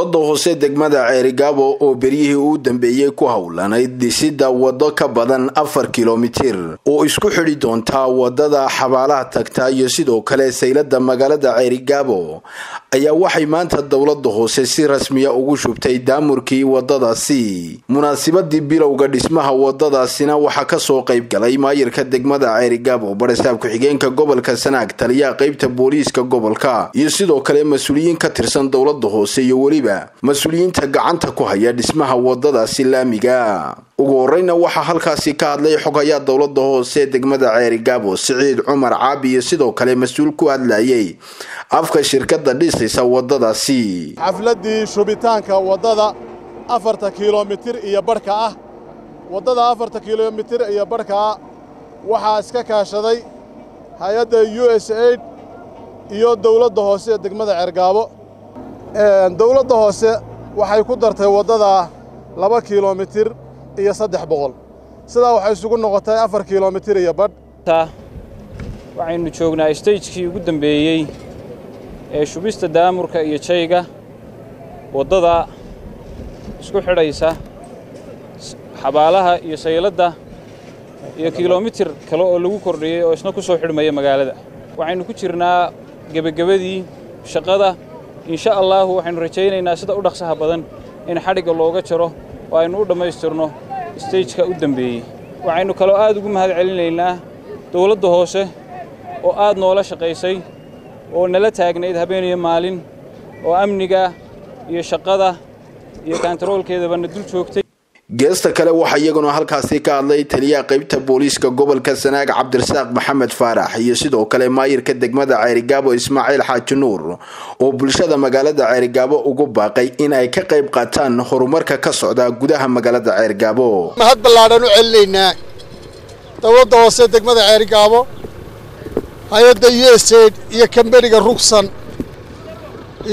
Dowladda hoose degmada Ceerigaabo oo beriyihii u dambeeyay ku hawlanayd dhisidda waddo ka badan 4 kilomitir oo isku xidhi doonta waddada xabaalaha tagta iyo sidoo kale sayladda magaalada Ceerigaabo ayaa waxay maanta dowladda hoose si rasmi ah ugu shubtay daamurkii waddadaasi munaasabadii bilowga dhismaha waddadaasina waxa ka soo qayb galay maayirka degmada Ceerigaabo barasaab ku xigeenka gobolka Sanaag taliya qaybta booliiska gobolka iyo sidoo kale mas'uuliyiin ka tirsan dowladda hoose iyo waliba mas'uuliyiinta gacanta ku haya dhismaha waddadaasi laamiga ugu horeyna waxa halkaasi ka hadlay xogayaha dowladda hoose degmada Ceerigaabo Saciid Cumar Caabi iyo sidoo kale mas'uul ku hadlayay afka shirkadda dhisaysa waddadaasi xafladii shubitaanka waddada 4 kilomitir iyo barka ah waddada 4 kilomitir iyo barka waxa iska kaashaday hay'adda USAID iyo dowladda hoose degmada Ceerigaabo dowladda hoose waxay ku dartay waddada 2 kilomitir iyo 300 sida waxay isugu noqotay 4 kilomitir iyo badh waxaynu joognaa stage-kii ugu dambeeyay ee shubista daamurka iyo jayga waddada isku xidhaysa xabaalaha iyo sayladda iyo kilomitir kale oo lagu kordhiyay oo isna ku soo xidhmay magaalada waxaynu ku jirnaa gabagabadii shaqada insha Allah waxaynu rajaynaynaa sida u dhaqsaha badan in xadhiga looga jaro وأنو دمايسترنو stage كأودم بي وعينو كلو آدو جم هذا علينا دولة هوسة وآد نولا شقيسي ونلت هاجنا يذهبين يمالين وأمنجا يشقذة يكنترول كذا بندل شوكتي. جلست كلا وحيجون هالكاسي كالله تليا قبيت بوليس كجبل كسناج عبد الرزاق محمد فارح يسدو كلا ماير كدق مدى Ceerigaabo إسماعيل حاج نور وبلشة مجالد Ceerigaabo وجباقي إن أي كقيب قتان خرمرك كسعدا جدها مجالد Ceerigaabo. ما هاد بالله نعلينا تود وصيتك مدى Ceerigaabo هيدا يسيد يكمبرج الرخصان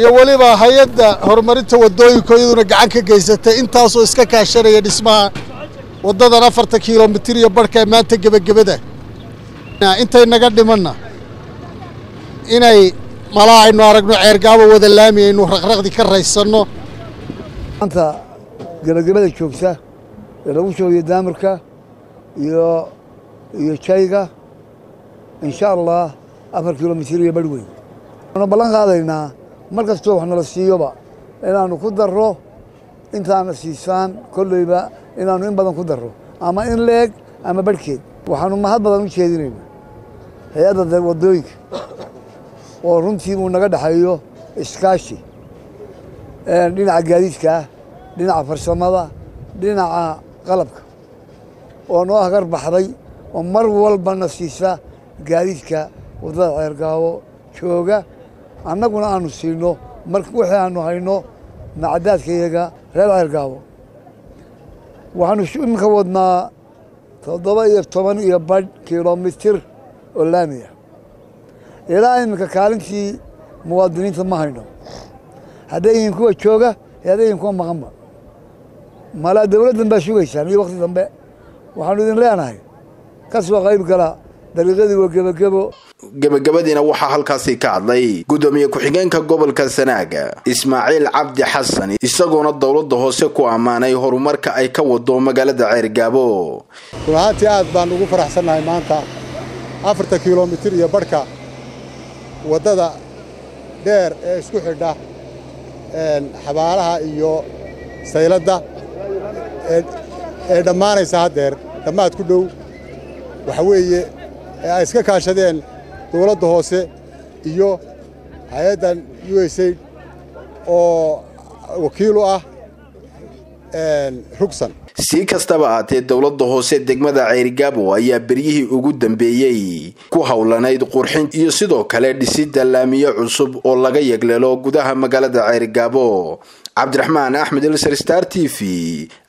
يقولي بقى هيدا هرمرت ودوي كيدون جعنك جيزته أنت أصو إسكك عشرة يسمع وضد نفرت كيلو متر يبرك ما تجيب الجبدة أنت النجد منا إني ملاعي نورجنا Ceerigaabo وذلامي نورغرغ ذيك الرئيس إنه أنت جبدة شوفته روشوا يدامرك يشيقة إن شاء الله أفر كيلو متر يبلوي أنا بلغ علينا مركز توه إحنا للسيوبا إنا نقدره أنت عم السيسان كله يبقى إنا نين بدنا نقدره أما إن ليك أما بركيد وحنو ما حد بدنا نشيدينه هيدا ده ودويك ورنتي ونقد حيو إسكاشي دينا عجاليش كه دينا عفرش ماذا دينا عقلبك ونوه غرب بحري ومر والبنا السيسا جاليش كه وضع عرقاو شوجا annaguna aanu siino markii waxaanu hayno macdaadkeeyaga reer Ceerigaabo waxaanu shubin ka wadnaa 17 kilomitir oo laamiya ilaa imka kaalintii muwaadiniinta ma hayno hadayeen kuwa jooga hadayeen kuwa maqanba mala dawladdan baa shugaysaa mid waqti dambe waxaanu idin leenahay ka soo qayb gala dariiqadii gabagabo gabagabadina waxa halkaasi ka hadlay gudoomiye ku xigeenka gobolka Sanaag Ismaaciil Cabdi Xasan isagoo dowladda hoose ku amaanay horumarka ay ka wado magaalada Ceerigaabo runtii aad baan ugu faraxsanahay maanta 4 kilomitir iyo barka wadada dheer ee isku xidha xabaalaha iyo sayladda ee dhamaanaysa hadeer dhamaad ku dhow waxa weeye ay iska kaashadeen dowladda hoose iyo hay'adda USAID oo wakiil u ah Ruksan si kastaba aatee dowladda hoose degmada Ceerigaabo ayaa beriyihii ugu dambeeyay ku hawlanayd qurxin iyo sidoo kale dhisidda laamiyo cusub oo laga yagleelo gudaha magaalada Ceerigaabo Cabdiraxmaan Axmed Star TV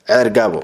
Ceerigaabo